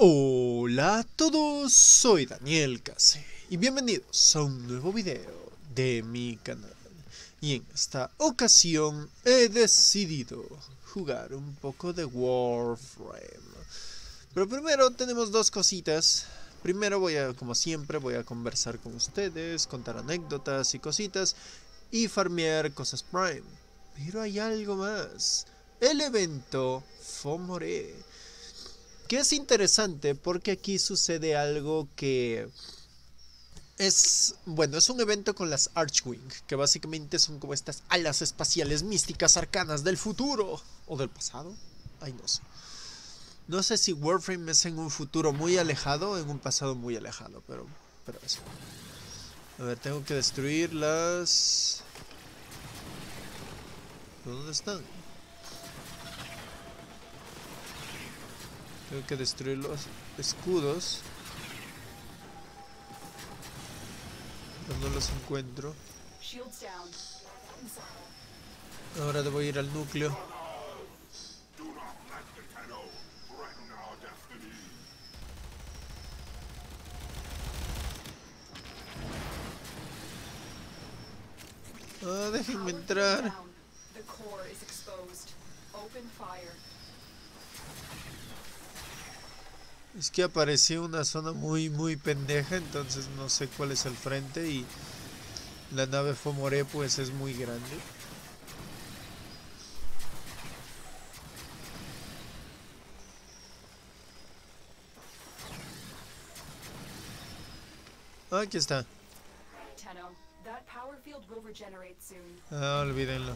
Hola a todos, soy Daniel Kaze y bienvenidos a un nuevo video de mi canal. Y en esta ocasión he decidido jugar un poco de Warframe. Pero primero tenemos dos cositas. Primero como siempre, voy a conversar con ustedes, contar anécdotas y cositas y farmear cosas Prime. Pero hay algo más. El evento Fomoré, que es interesante porque aquí sucede algo que es, bueno, es un evento con las Archwing, que básicamente son como estas alas espaciales místicas arcanas del futuro, o del pasado, ay no sé. No sé si Warframe es en un futuro muy alejado o en un pasado muy alejado, pero eso. A ver, tengo que destruir las... ¿Dónde están? Tengo que destruir los escudos. Pero no los encuentro. Ahora debo ir al núcleo. Ah, déjenme entrar. Es que apareció una zona muy pendeja, entonces no sé cuál es el frente y la nave Fomoré pues es muy grande. Ah, aquí está. Ah, olvídenlo.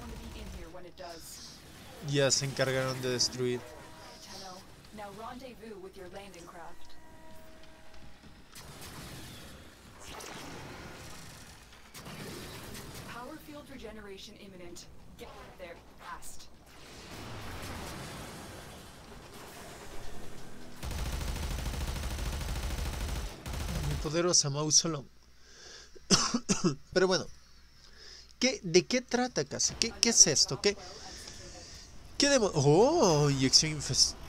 Ya se encargaron de destruir. Now rendezvous with your landing craft. Power field regeneration imminent. Get there fast. Mi poderosa Mausolom. Pero bueno, ¿de qué trata casi? ¿Qué es esto? ¿Qué demonios? Oh, inyección infestada.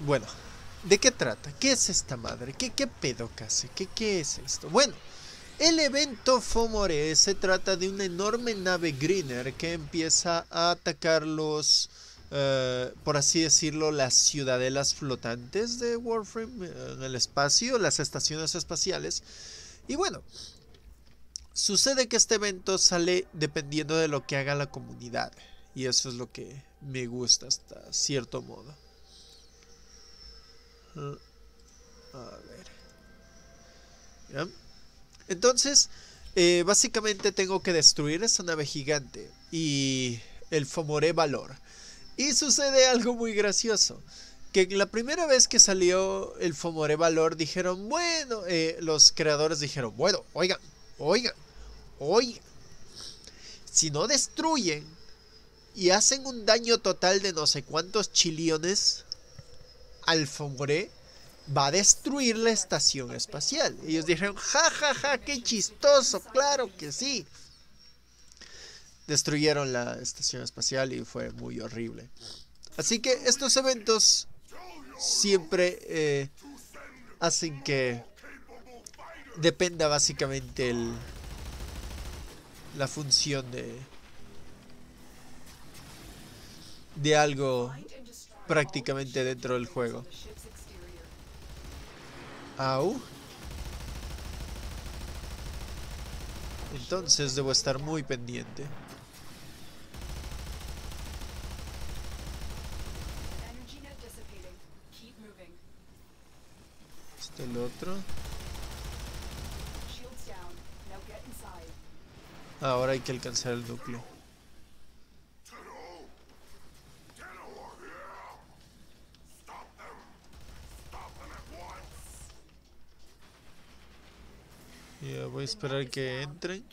Bueno, ¿de qué trata? ¿Qué es esta madre? ¿Qué pedo casi? ¿Qué es esto? Bueno, el evento Fomoré se trata de una enorme nave Grineer que empieza a atacar los, por así decirlo, las ciudadelas flotantes de Warframe en el espacio, las estaciones espaciales. Y bueno, sucede que este evento sale dependiendo de lo que haga la comunidad. Y eso es lo que me gusta hasta cierto modo. A ver. ¿Ya? Entonces, básicamente tengo que destruir esa nave gigante y el Fomoré Valor. Y sucede algo muy gracioso, que la primera vez que salió el Fomoré Valor dijeron, bueno, los creadores dijeron, bueno, oigan, si no destruyen y hacen un daño total de no sé cuántos chiliones al Fomoré, va a destruir la estación espacial. Ellos dijeron, ja, qué chistoso, claro que sí. Destruyeron la estación espacial y fue muy horrible. Así que estos eventos siempre hacen que dependa básicamente la función de algo prácticamente dentro del juego. Au. Entonces debo estar muy pendiente. Este el otro. Ahora hay que alcanzar el núcleo. Ya voy a esperar que entren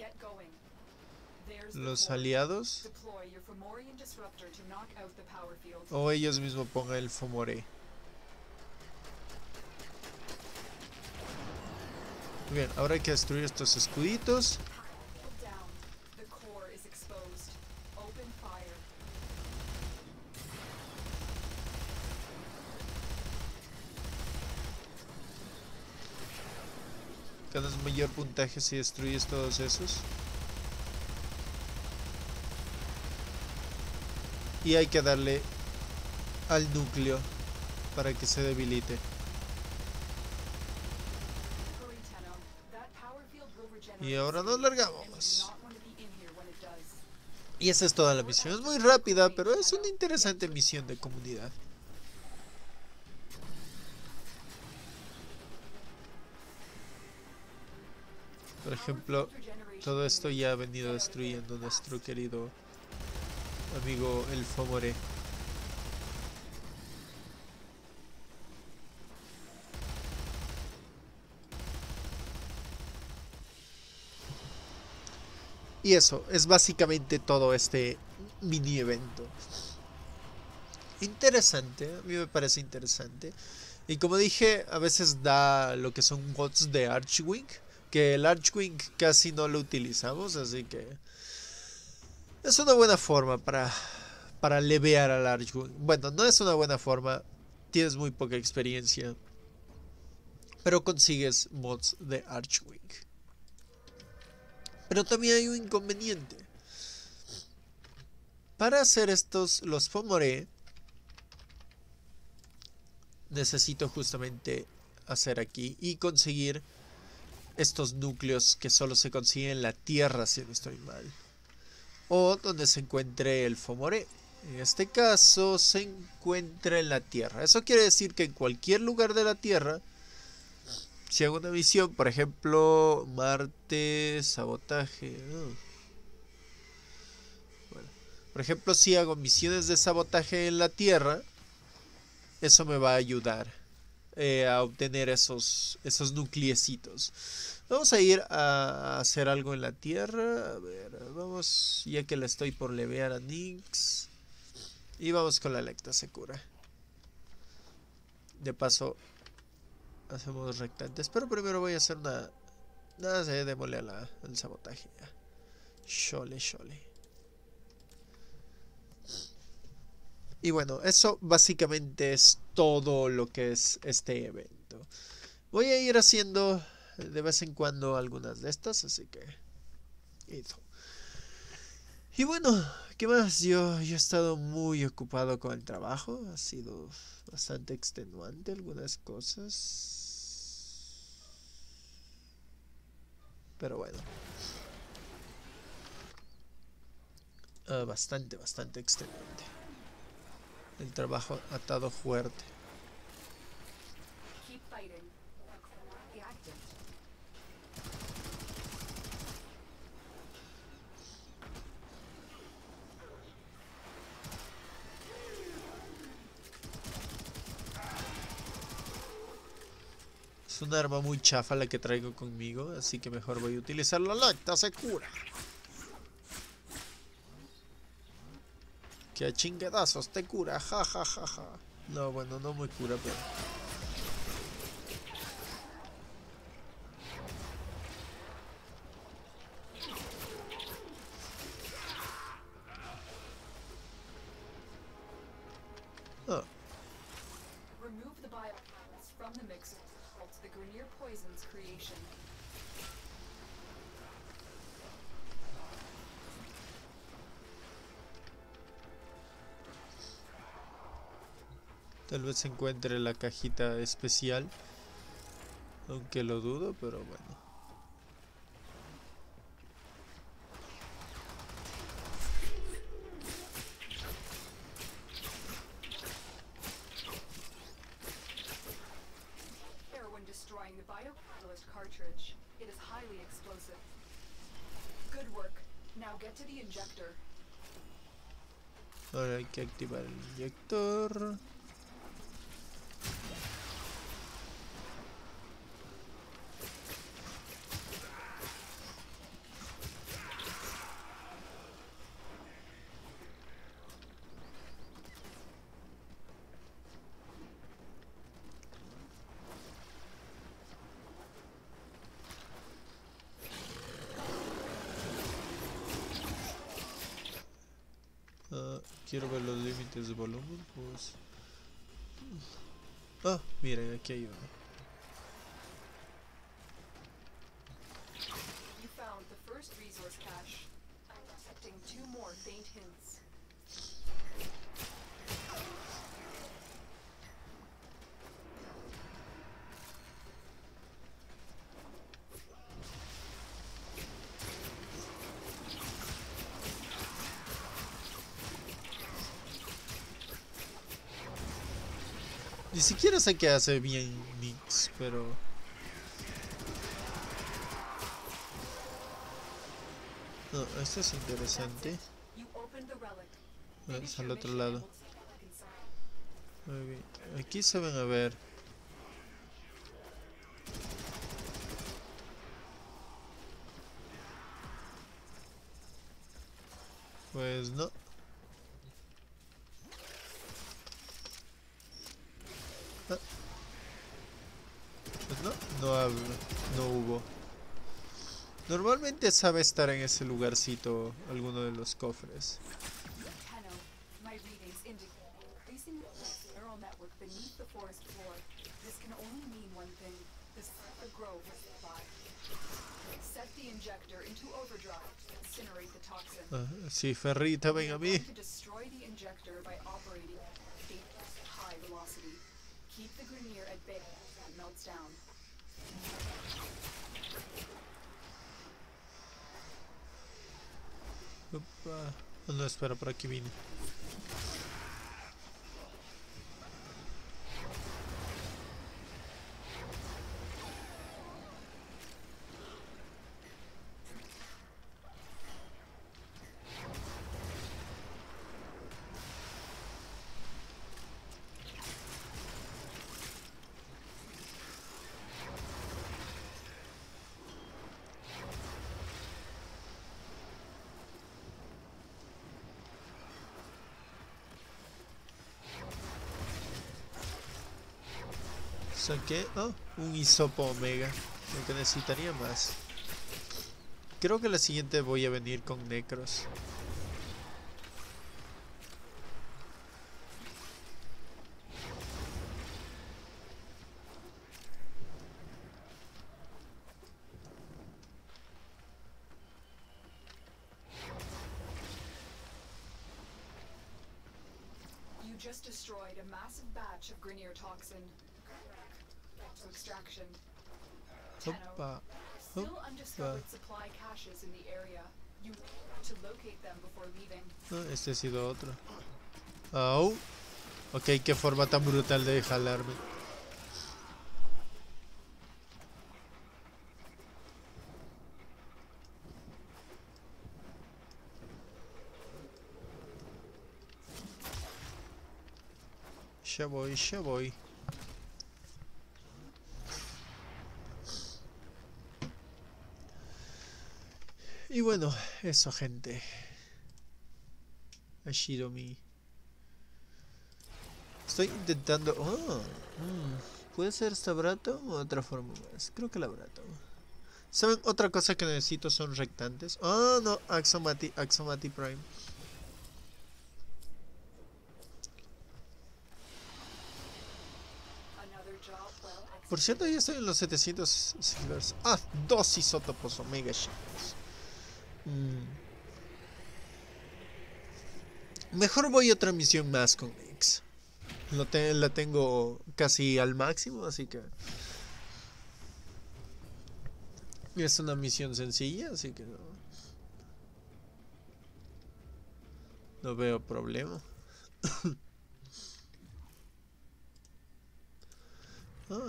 los aliados o ellos mismos pongan el Fomoré. Bien, ahora hay que destruir estos escuditos. Ganas mayor puntaje si destruyes todos esos. Y hay que darle al núcleo para que se debilite. Y ahora nos largamos. Y esa es toda la misión. Es muy rápida, pero es una interesante misión de comunidad. Por ejemplo, todo esto ya ha venido destruyendo nuestro querido amigo el Fomoré. Y eso, es básicamente todo este mini evento. Interesante, a mí me parece interesante. Y como dije, a veces da lo que son bots de Archwing. Que el Archwing casi no lo utilizamos, así que... es una buena forma para levear al Archwing. Bueno, no es una buena forma. Tienes muy poca experiencia. Pero consigues mods de Archwing. Pero también hay un inconveniente. Para hacer estos, los Fomoré, necesito justamente hacer aquí y conseguir estos núcleos que solo se consiguen en la tierra, si no estoy mal. O donde se encuentre el Fomoré. En este caso se encuentra en la tierra. Eso quiere decir que en cualquier lugar de la tierra, si hago una misión, por ejemplo, Marte, sabotaje. Bueno, por ejemplo, si hago misiones de sabotaje en la Tierra, eso me va a ayudar a obtener esos nucleecitos. Vamos a ir a hacer algo en la Tierra. A ver, vamos, ya que la estoy por levear a Nyx. Y vamos con la Lecta Secura. De paso... hacemos rectantes, pero primero voy a hacer una... nada, se demole al sabotaje. Chole. Y bueno, eso básicamente es todo lo que es este evento. Voy a ir haciendo de vez en cuando algunas de estas, así que... eso. Y bueno, ¿qué más? Yo he estado muy ocupado con el trabajo. Ha sido bastante extenuante algunas cosas. Pero bueno. Bastante extenuante. El trabajo atado fuerte. Es un arma muy chafa la que traigo conmigo, así que mejor voy a utilizar la Lecta Secura. Que a chingadazos te cura, jajajaja. No, bueno, no muy cura, pero... Tal vez se encuentre la cajita especial, aunque lo dudo, pero bueno. Ahora hay que activar el inyector. Quiero ver los límites de volumen, pues... miren, aquí hay uno. first resource cache. I'm detecting two more faint hints. Ni siquiera sé qué hace bien Nyx, pero... No, esto es interesante. Vamos al otro lado. Okay. Aquí se van a ver. Pues no. Ah. Pues no, no hubo. Normalmente sabe estar en ese lugarcito alguno de los cofres. Ah, sí, Ferrita, ven a mí. Opa. No, espera, por aquí vine. Saqué, oh, un hisopo omega, lo que necesitaría más. Creo que la siguiente voy a venir con Necros. You just destroyed a massive batch of Grineer toxin. Opa. No, este ha sido otro. Oh. Ok, qué forma tan brutal de jalarme. Ya voy, ya voy. Y bueno, eso, gente. Ashiromi. Estoy intentando... Oh, ¿puede ser esta Bratom o otra forma más? Creo que la Bratom. ¿Saben? Otra cosa que necesito son rectantes. Oh, no. Axomati Prime. Por cierto, ya estoy en los 700 silvers. Ah, 2 isótopos omega shivers. Mejor voy a otra misión más con Nyx. La tengo casi al máximo, así que... Es una misión sencilla, así que no... No veo problema.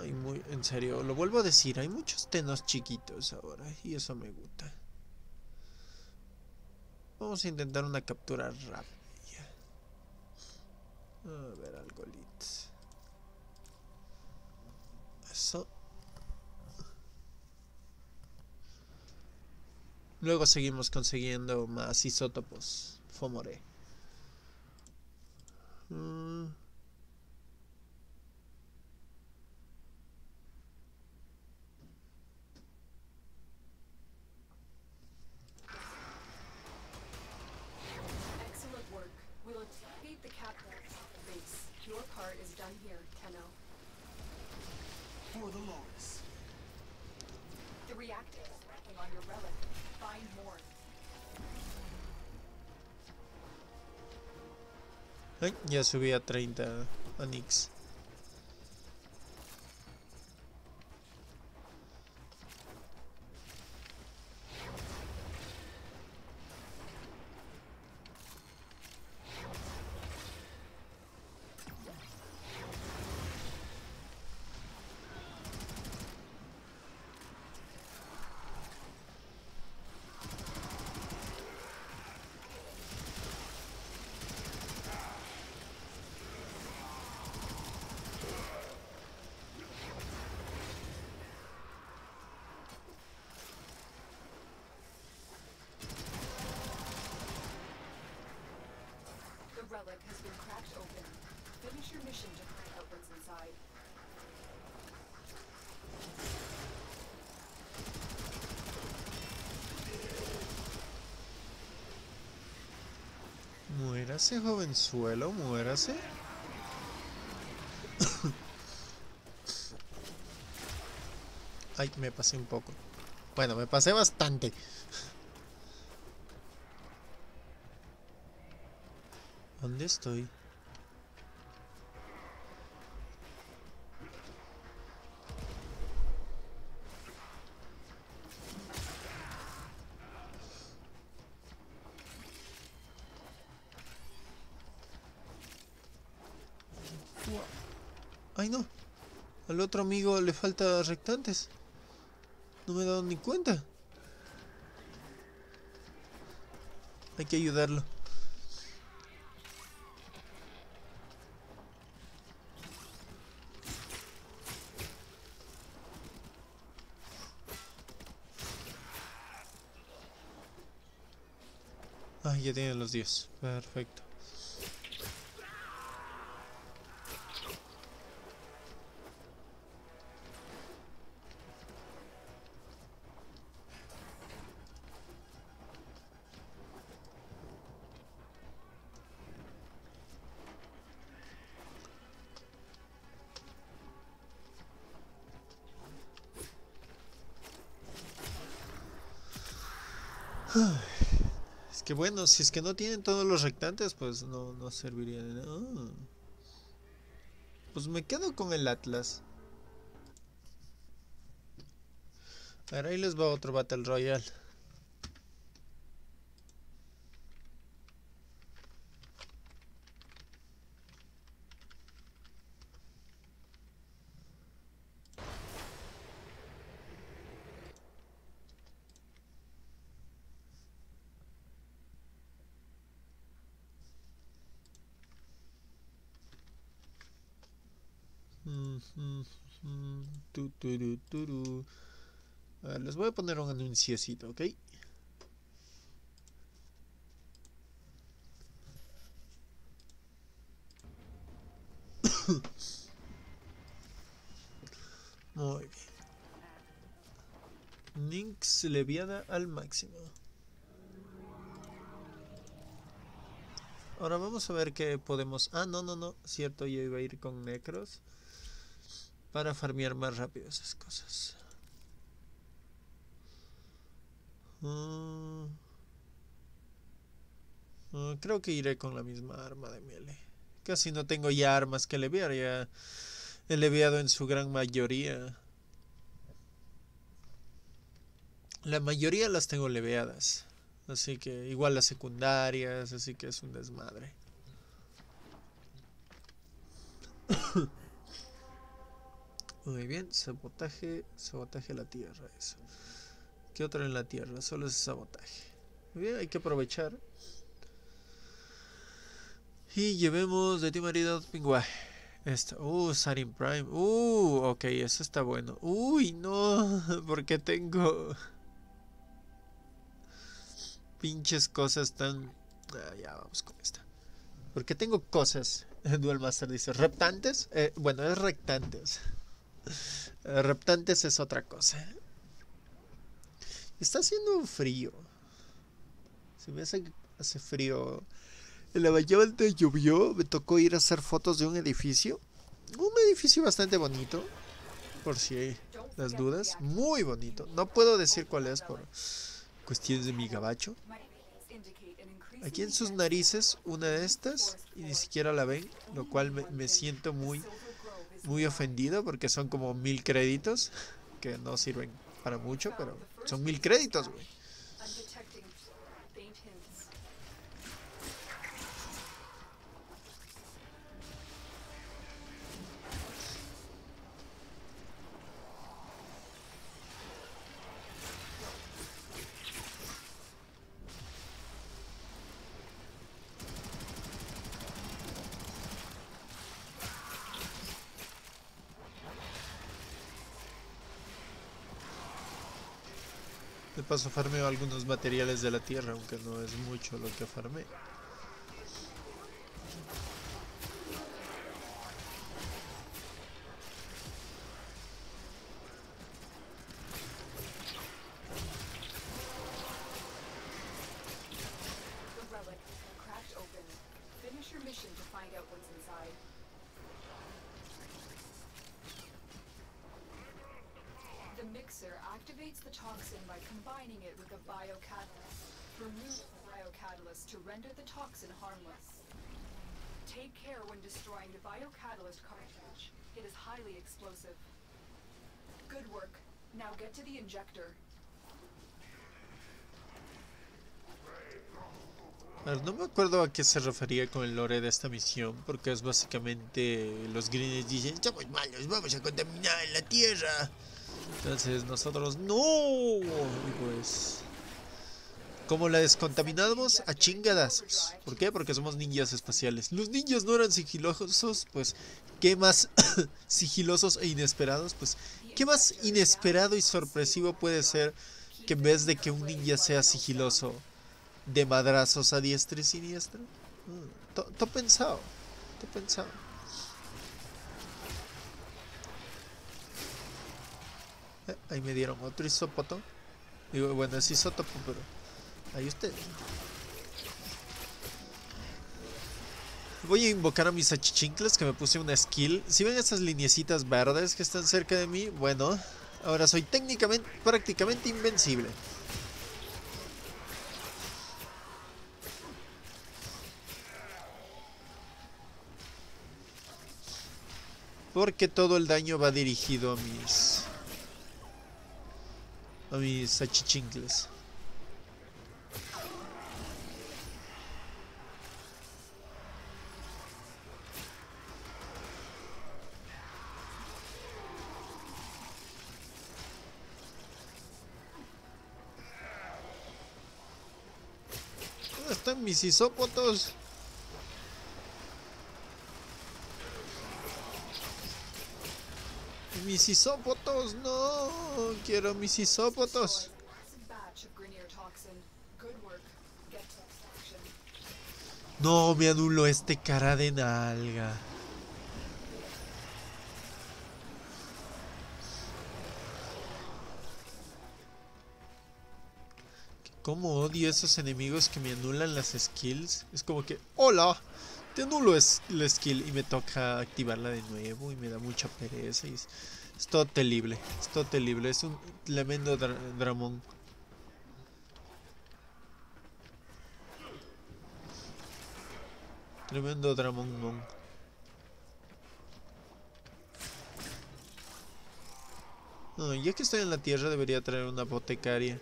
Ay, muy... En serio, lo vuelvo a decir, hay muchos tenos chiquitos ahora, y eso me gusta. Vamos a intentar una captura rápida. A ver, algo lit. Eso. Luego seguimos consiguiendo más isótopos. Fomoré. Ay, ya subí a 30 a Nyx. Muérase, jovenzuelo, muérase. Ay, me pasé un poco. Bueno, me pasé bastante. ¿Dónde estoy? Ay, no, al otro amigo le falta rectantes. No me he dado ni cuenta. Hay que ayudarlo. Ah, ya tienen los 10. Perfecto. Es que bueno, si es que no tienen todos los rectantes, pues no serviría de nada. Pues me quedo con el Atlas. Ahora ahí les va otro Battle Royale. A ver, les voy a poner un anunciecito, ¿ok? Muy bien. Nyx leviada al máximo. Ahora vamos a ver qué podemos... Ah, no, cierto, yo iba a ir con Necros para farmear más rápido esas cosas. Creo que iré con la misma arma de melee. Casi no tengo ya armas que leviar. Ya he leviado en su gran mayoría. La mayoría las tengo leviadas. Así que igual las secundarias. Así que es un desmadre. Muy bien, sabotaje a la tierra, eso. ¿Qué otro en la tierra? Solo es sabotaje. Muy bien, hay que aprovechar. Y llevemos de ti marido pinguaje. Esta, Sarin Prime. Ok, eso está bueno. Uy, no, porque tengo pinches cosas tan... ya vamos con esta. Porque tengo cosas. Duel Master dice, ¿reptantes? Bueno, es rectantes. Reptantes es otra cosa. Está haciendo frío. Se me hace frío. En la mañana antes llovió. Me tocó ir a hacer fotos de un edificio. Un edificio bastante bonito. Por si las dudas. Muy bonito. No puedo decir cuál es por cuestiones de mi gabacho. Aquí en sus narices, una de estas, y ni siquiera la ven, lo cual me siento muy ofendido porque son como 1000 créditos, que no sirven para mucho, pero son 1000 créditos, güey. Paso farmeo algunos materiales de la tierra, aunque no es mucho lo que farmeo. No me acuerdo a qué se refería con el lore de esta misión, porque es básicamente los Grineers dicen: somos malos, vamos a contaminar la tierra. Entonces nosotros no, y pues ¿cómo la descontaminamos? A chingadazos. ¿Por qué? Porque somos ninjas espaciales. Los ninjas no eran sigilosos, pues ¿qué más sigilosos e inesperados? Pues ¿qué más inesperado y sorpresivo puede ser que en vez de que un ninja sea sigiloso, de madrazos a diestra y siniestra? Todo pensado, todo pensado. Ahí me dieron otro hisopoto. Digo, bueno, es hisotopo, pero ahí usted. Voy a invocar a mis achichincles, que me puse una skill. Si ven esas linecitas verdes que están cerca de mí, bueno, ahora soy técnicamente, prácticamente invencible. Porque todo el daño va dirigido a mis achichincles. ¿Dónde están mis isópotos? Mis isópotos, no quiero mis isópotos. No, me anuló este cara de nalga. Cómo odio esos enemigos que me anulan las skills. Es como que, hola, te anulo la skill y me toca activarla de nuevo y me da mucha pereza y es todo terrible, es todo terrible, es un tremendo dramón. Tremendo dramón, mon. No, ya que estoy en la tierra debería traer una boticaria.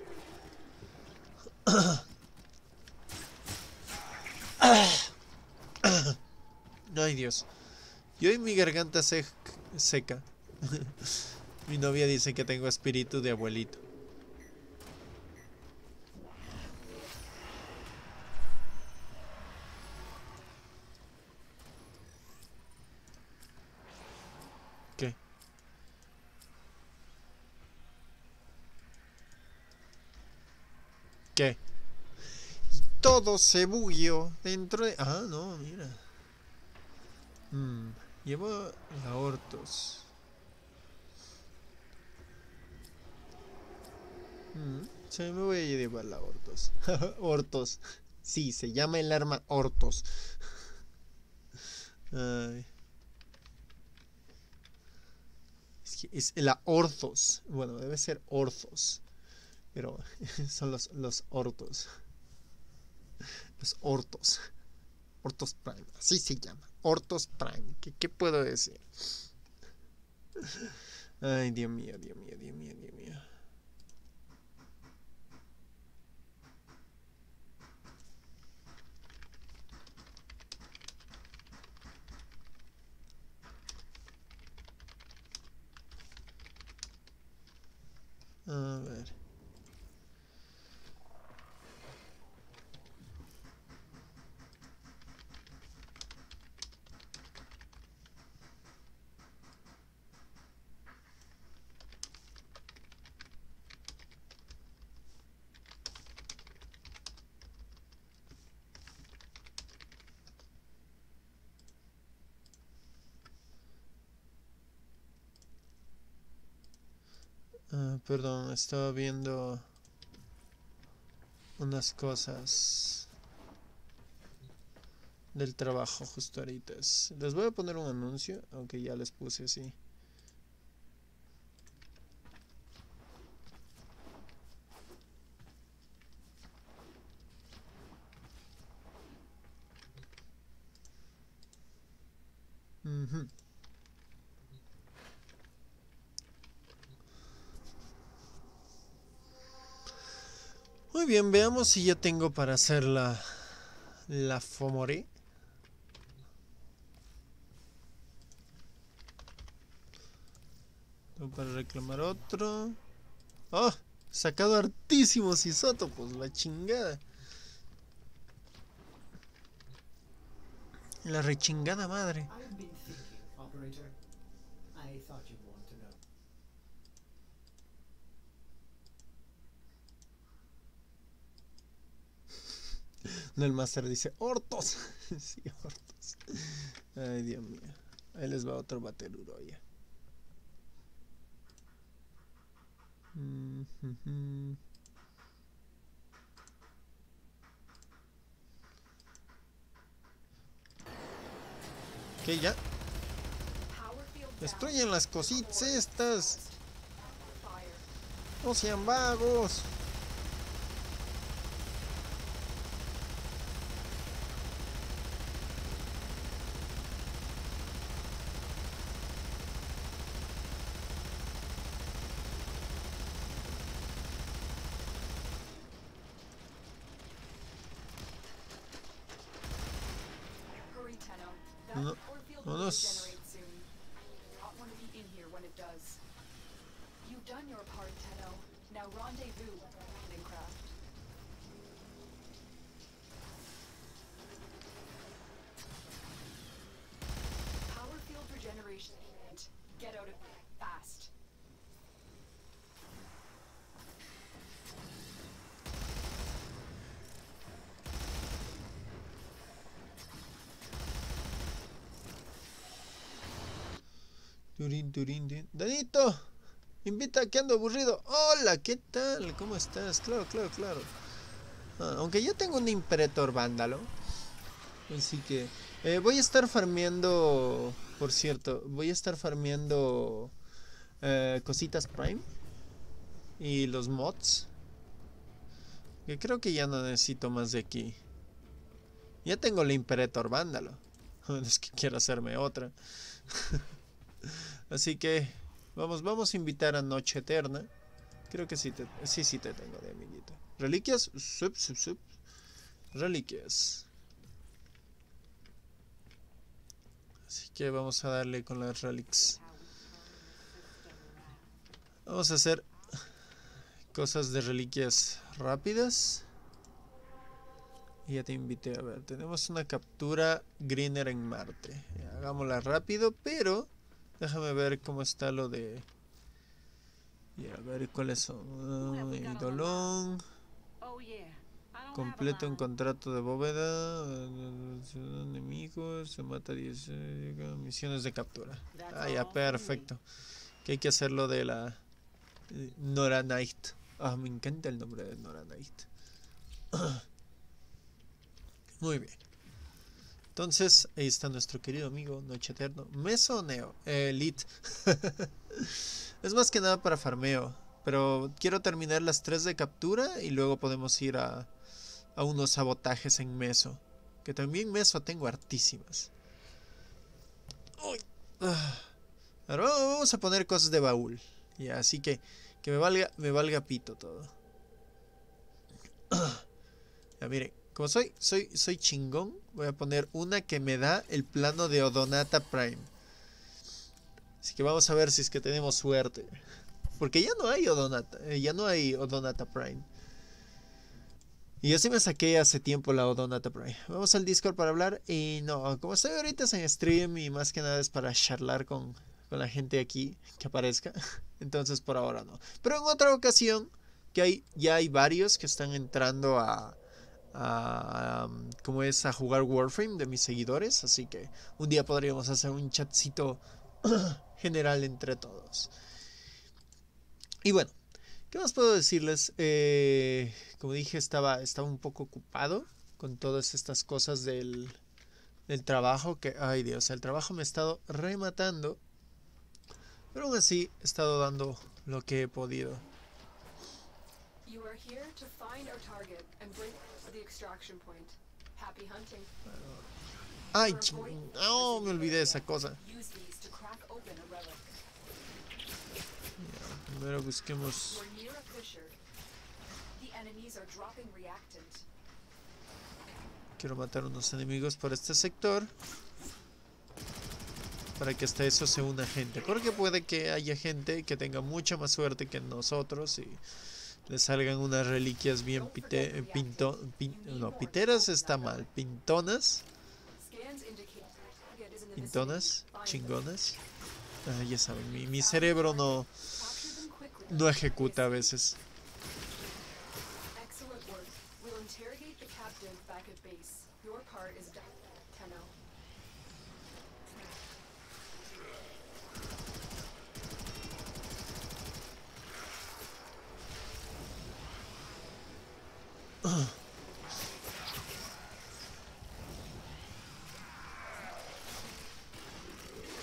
Ay, Dios. Yo y mi garganta seca. Mi novia dice que tengo espíritu de abuelito. ¿Qué? ¿Qué? Y todo se bugueó dentro de... Ah, no, mira. Llevo a Orthos. Sí, me voy a llevar la Orthos. Orthos. Sí, se llama el arma Orthos. Ay. Es es la Orthos. Bueno, debe ser Orthos, pero son los Orthos. Los Orthos. Orthos Prime, así se llama. Orthos Prime. ¿Qué puedo decir? Ay, Dios mío, Dios mío, Dios mío, Dios mío. A ver. Perdón, estaba viendo unas cosas del trabajo justo ahorita. Les voy a poner un anuncio, aunque ya les puse así. Bien, veamos si ya tengo para hacer la Fomoré. Tengo para reclamar otro. ¡Oh! Sacado hartísimos isótopos, la chingada. La rechingada madre. No, el máster dice Orthos. Sí, Orthos. Ay, Dios mío. Ahí les va otro bateruro ya. Ok, ya. Destruyen las cositas estas. No sean vagos. Danito, invita, que ando aburrido. Hola, ¿qué tal? ¿Cómo estás? Claro, claro, claro. Aunque yo tengo un Imperator Vándalo, así que voy a estar farmeando. Por cierto, voy a estar farmeando cositas Prime y los mods, que creo que ya no necesito más de aquí. Ya tengo el Imperator Vándalo. Es que quiero hacerme otra. Así que vamos a invitar a Noche Eterna. Creo que sí te tengo de amiguito. Reliquias, sub. Reliquias. Así que vamos a darle con las relics. Vamos a hacer cosas de reliquias rápidas. Y ya te invité. A ver, tenemos una captura Grineer en Marte. Hagámosla rápido, pero... déjame ver cómo está lo de... y a ver cuáles son. Idolón. Completa un contrato de bóveda. Enemigos. Se mata 10 misiones de captura. Ah, ya, perfecto. Que hay que hacer lo de la... Nora Knight. Ah, me encanta el nombre de Nora Knight. Muy bien. Entonces, ahí está nuestro querido amigo Noche Eterno. Mesoneo, Elite. Es más que nada para farmeo. Pero quiero terminar las 3 de captura y luego podemos ir a unos sabotajes en meso. Que también meso tengo hartísimas. Ahora vamos a poner cosas de baúl. Y así que me valga pito todo. Ya miren, como soy chingón, voy a poner una que me da el plano de Odonata Prime. Así que vamos a ver si es que tenemos suerte. Porque ya no hay Odonata Prime. Y yo sí me saqué hace tiempo la Odonata Prime. Vamos al Discord para hablar. Y no, como estoy ahorita es en stream y más que nada es para charlar con la gente aquí que aparezca. Entonces por ahora no. Pero en otra ocasión, que ya hay varios que están entrando a jugar Warframe de mis seguidores. Así que un día podríamos hacer un chatcito general entre todos. Y bueno, ¿qué más puedo decirles? Como dije, estaba un poco ocupado con todas estas cosas del trabajo que... Ay Dios, el trabajo me ha estado rematando. Pero aún así he estado dando lo que he podido. Ay, no, me olvidé de esa cosa. Primero busquemos. Quiero matar unos enemigos por este sector. Para que hasta eso se una gente. Porque puede que haya gente que tenga mucha más suerte que nosotros. Y le salgan unas reliquias bien piteras está mal. Pintonas. Pintonas. Chingonas. Ah, ya saben, mi cerebro no ejecuta a veces.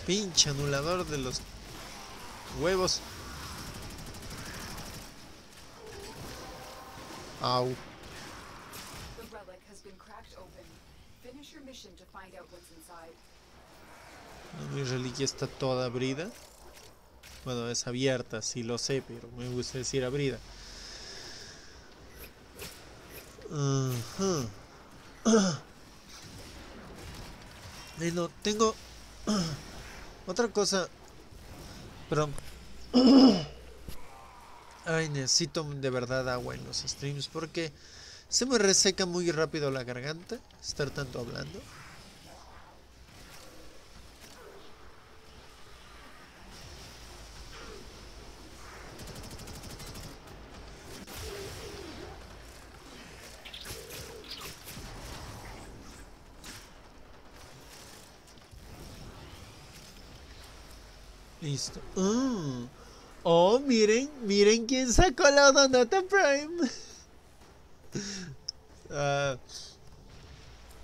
Pinche anulador de los huevos. Au. No, mi reliquia está toda abrida. Bueno, es abierta, sí lo sé, pero me gusta decir abrida. No, tengo otra cosa. Perdón. Ay, necesito de verdad agua en los streams porque se me reseca muy rápido la garganta estar tanto hablando. Listo. Oh, miren quién sacó la Odonata Prime.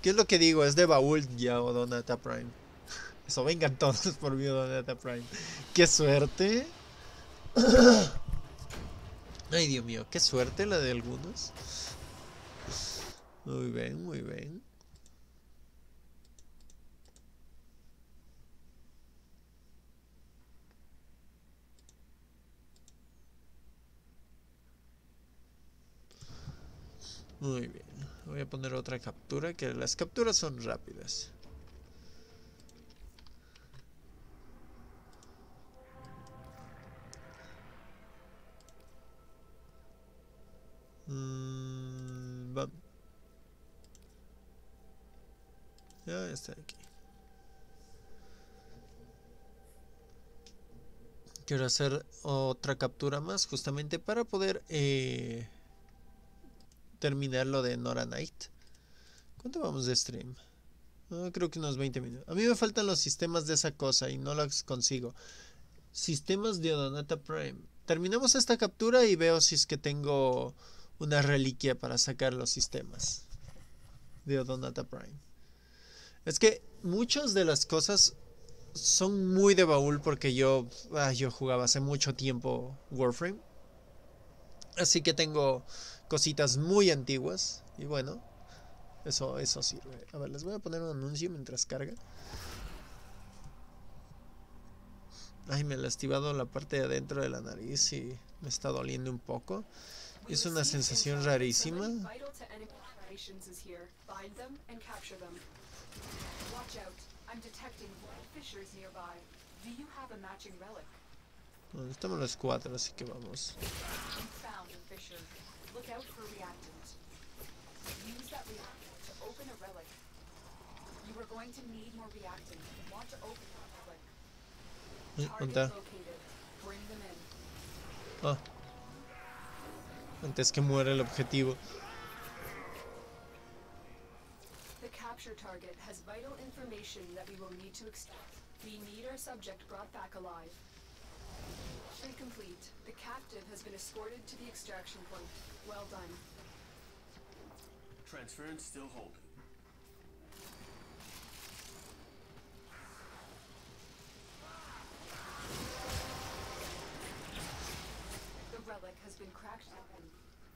¿Qué es lo que digo? Es de baúl ya Odonata Prime. Eso, vengan todos por mi Odonata Prime. ¡Qué suerte! Ay, Dios mío, qué suerte la de algunos. Muy bien, muy bien. Muy bien, voy a poner otra captura, que las capturas son rápidas. Vamos. Ya está aquí. Quiero hacer otra captura más, justamente para poder... terminar lo de Nora Knight. ¿Cuánto vamos de stream? Creo que unos 20 minutos. A mí me faltan los sistemas de esa cosa y no los consigo. Sistemas de Odonata Prime. Terminamos esta captura y veo si es que tengo una reliquia para sacar los sistemas de Odonata Prime. Es que muchas de las cosas son muy de baúl porque yo jugaba hace mucho tiempo Warframe. Así que tengo cositas muy antiguas. Y bueno, eso sirve. A ver, les voy a poner un anuncio mientras carga. Ay, me he lastimado la parte de adentro de la nariz y me está doliendo un poco. Es una sensación rarísima. Bueno, estamos los cuatro, así que vamos. ¿Dónde? Ah. Antes que muera el objetivo.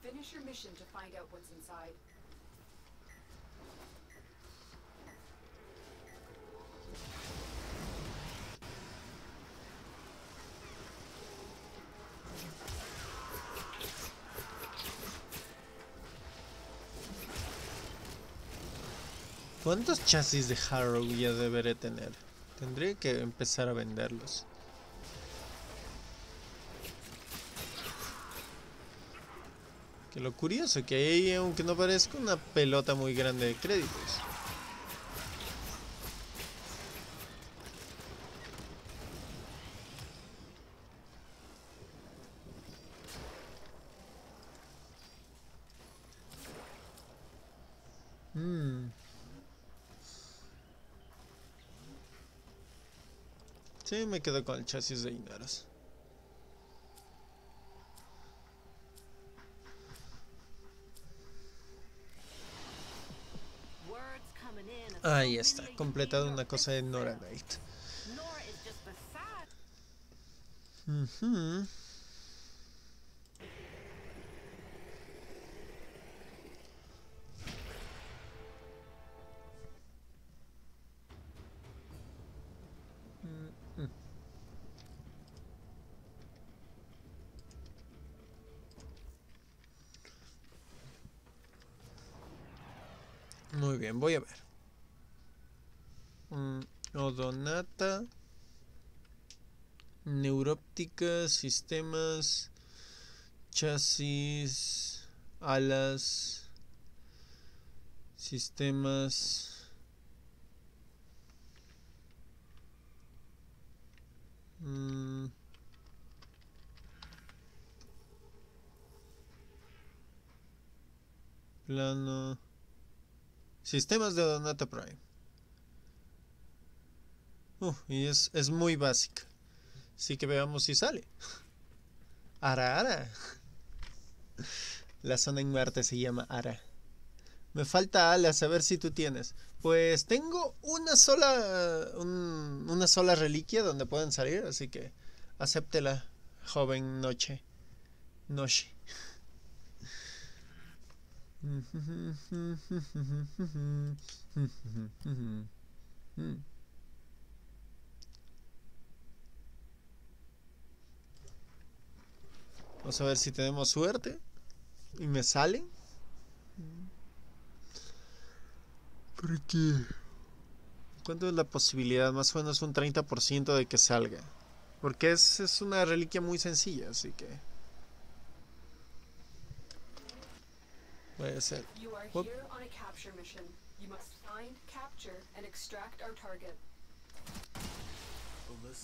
Finish your mission to find out what's inside. ¿Cuántos chasis de Harrow ya deberé tener? Tendría que empezar a venderlos. Que lo curioso que hay, aunque no parezca, una pelota muy grande de créditos. Sí, me quedo con el chasis de Inaros. Ahí está, completado una cosa de Nora Knight. Muy bien, voy a ver. Odonata, neuróptica, sistemas, chasis, alas, sistemas, plano, sistemas de Odonata Prime. Y es muy básica. Así que veamos si sale. Ara. La zona en Marte se llama Ara. Me falta alas, a ver si tú tienes. Pues tengo una sola reliquia donde pueden salir, así que acéptela, joven Noche. Noche. Vamos a ver si tenemos suerte y me salen. Porque ¿cuánto es la posibilidad? Más o menos un 30% de que salga. Porque es una reliquia muy sencilla, así que puede ser.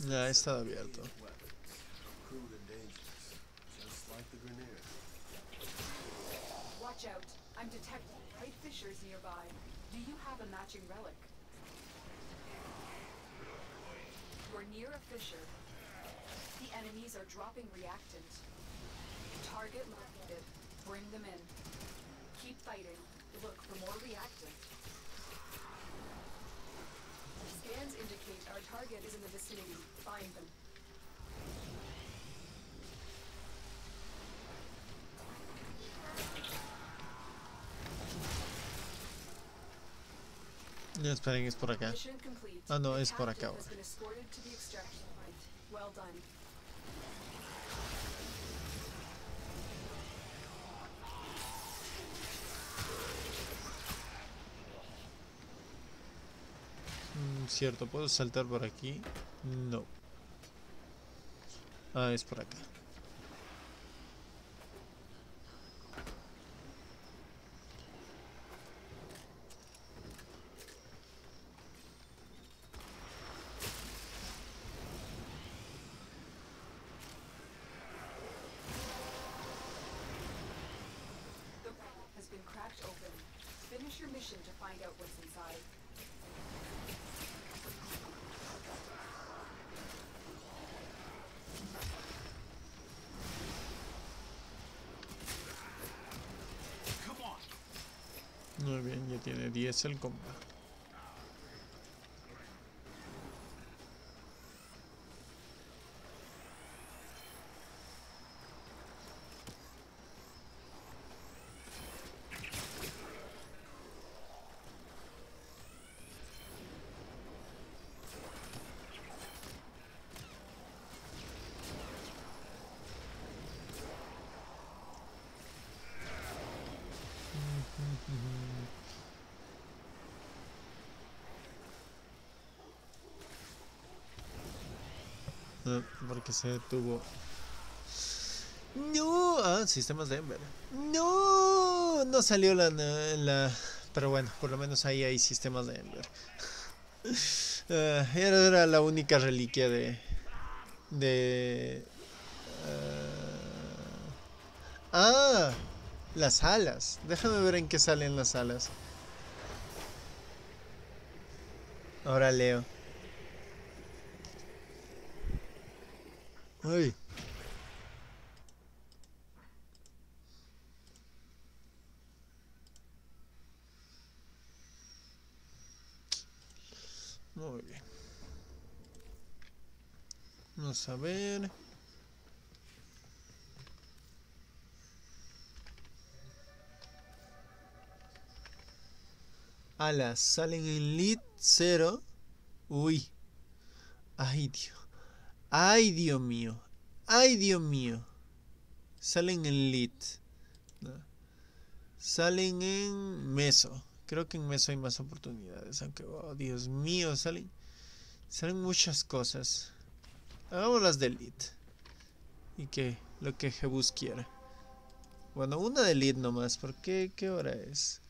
Ya está abierto. Like the Grineer. Watch out. I'm detecting great fissures nearby. Do you have a matching relic? We're near a fissure. The enemies are dropping reactant. Target located. Bring them in. Keep fighting. Look for more reactant. Scans indicate our target is in the vicinity. Find them. No, esperen, es por acá. Ah, no, es por acá. Bueno. Cierto, ¿puedo saltar por aquí? No. Ah, es por acá. Muy bien, ya tiene 10 el compa. Porque se detuvo. No, ah, sistemas de Ember. No, no salió la. Pero bueno, por lo menos ahí hay sistemas de Ember. Era la única reliquia Ah, las alas. Déjame ver en qué salen las alas. Ahora leo. Ay. Muy bien. Vamos a ver. Alas, salen en lead 0. Uy. Ay, Dios. ¡Ay, Dios mío! ¡Ay, Dios mío! Salen en lead. No. Salen en meso. Creo que en meso hay más oportunidades. Aunque, oh, Dios mío, salen muchas cosas. Hagámoslas de lead. Y que lo que Jebus quiera. Bueno, una de lead nomás. ¿Por qué? ¿Qué hora es?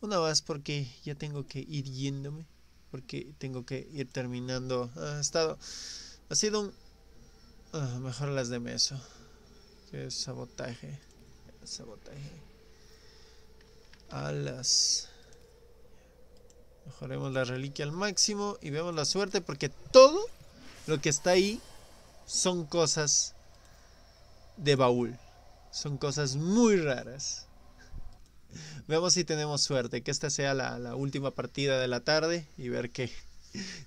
Una más porque ya tengo que ir yéndome. Porque tengo que ir terminando. Ha sido un... mejor las de meso. Que es sabotaje. Sabotaje. Alas. Mejoremos la reliquia al máximo. Y veamos la suerte. Porque todo lo que está ahí son cosas de baúl. Son cosas muy raras. Veamos si tenemos suerte. Que esta sea la última partida de la tarde. Y ver que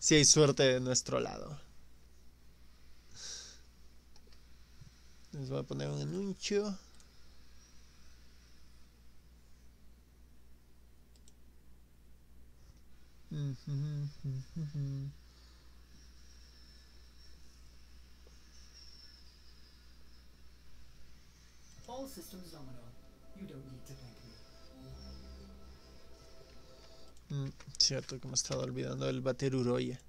si hay suerte de nuestro lado. Les voy a poner un anuncio. All systems nominal. You don't need to thank me. Cierto que me he estado olvidando del bater Uroya.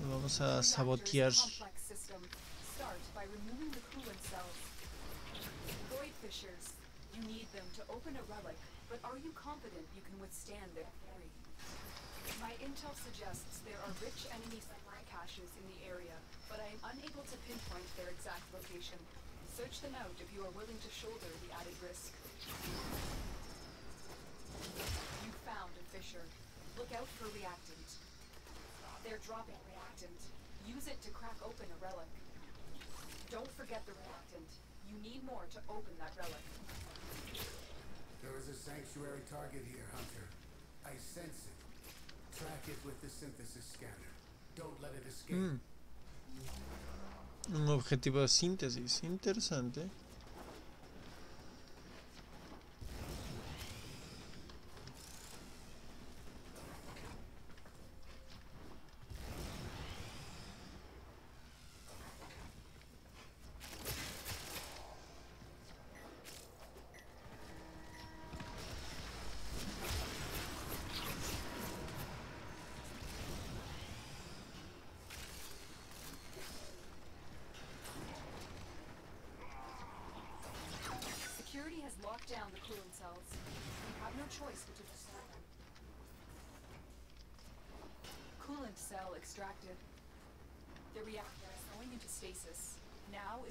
Vamos a sabotear. They're dropping reactant. Use it to crack open a relic. Don't forget the reactant. You need more to open that relic. There is a sanctuary target here, Hunter. I sense it. Track it with the synthesis scanner. Don't let it escape. Un objetivo de síntesis, interesante.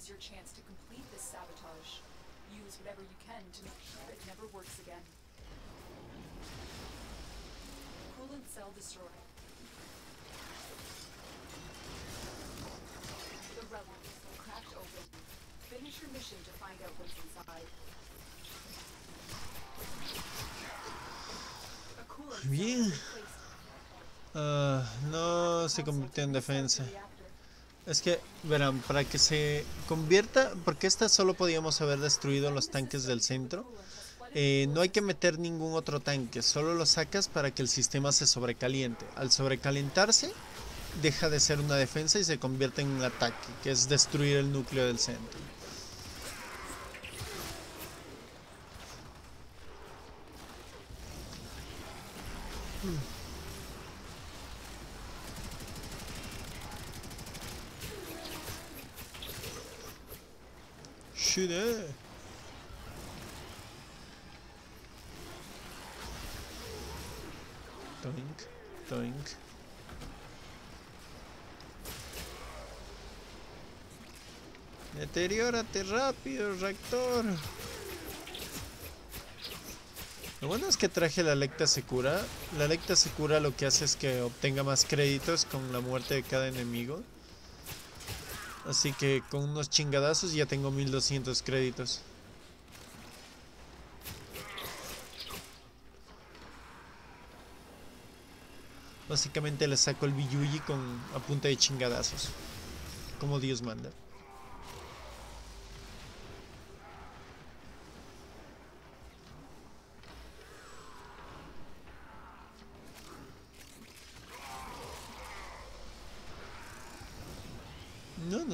Your chance to complete this sabotage. Use whatever you can to make sure it never works again. Coolant cell destroyed. The relic is cracked open. Finish your mission to find out what's inside. A coolant bien. No se convirtió en defensa. Es que, verán, para que se convierta, porque esta solo podíamos haber destruido los tanques del centro. No hay que meter ningún otro tanque, solo lo sacas para que el sistema se sobrecaliente. Al sobrecalentarse, deja de ser una defensa y se convierte en un ataque, que es destruir el núcleo del centro. Toink, toink. Deteriórate rápido, reactor. Lo bueno es que traje la Lecta Secura. La Lecta Secura lo que hace es que obtenga más créditos con la muerte de cada enemigo. Así que con unos chingadazos ya tengo 1200 créditos. Básicamente le saco el Biyuji con a punta de chingadazos, como Dios manda.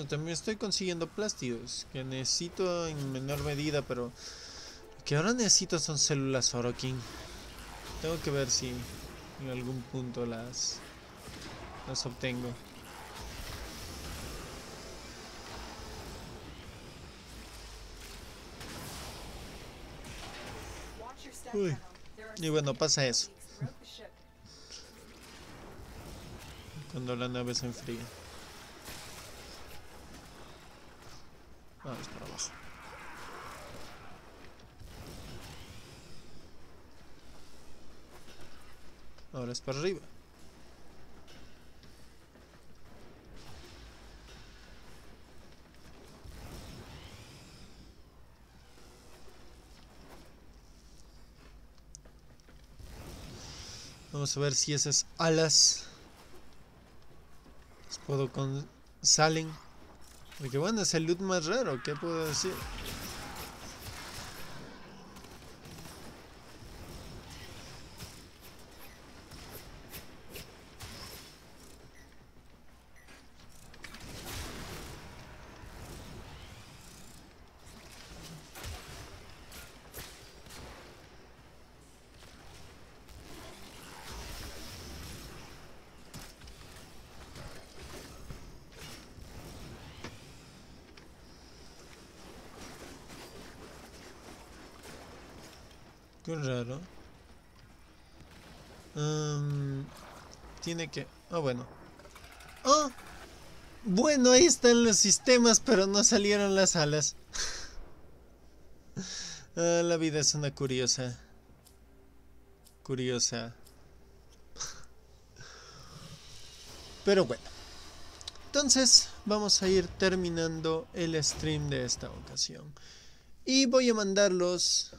También estoy consiguiendo plástidos que necesito en menor medida, pero lo que ahora necesito son células Orokin. Tengo que ver si en algún punto las obtengo. Uy. Y bueno, pasa eso cuando la nave se enfría. Vamos para abajo. Ahora es para arriba. Vamos a ver si esas alas las puedo salen. Porque bueno, es el loot más raro, ¿qué puedo decir? Raro. Tiene que... Ah, oh, bueno. ¡Oh! Bueno, ahí están los sistemas, pero no salieron las alas. Ah, la vida es una curiosa. Pero bueno, entonces vamos a ir terminando el stream de esta ocasión. Y voy a mandarlos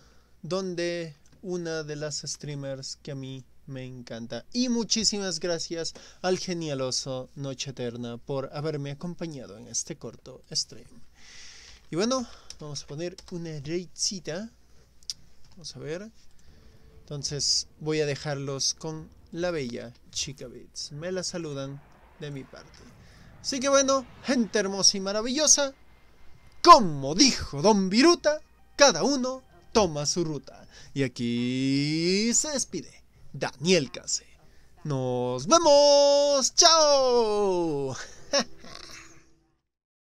donde una de las streamers que a mí me encanta. Y muchísimas gracias al genialoso Noche Eterna por haberme acompañado en este corto stream. Y bueno, vamos a poner una raidcita. Vamos a ver. Entonces voy a dejarlos con la bella Chica Bits. Me la saludan de mi parte. Así que bueno, gente hermosa y maravillosa, como dijo Don Viruta, cada uno toma su ruta. Y aquí se despide Daniel Kaze. ¡Nos vemos! ¡Chao!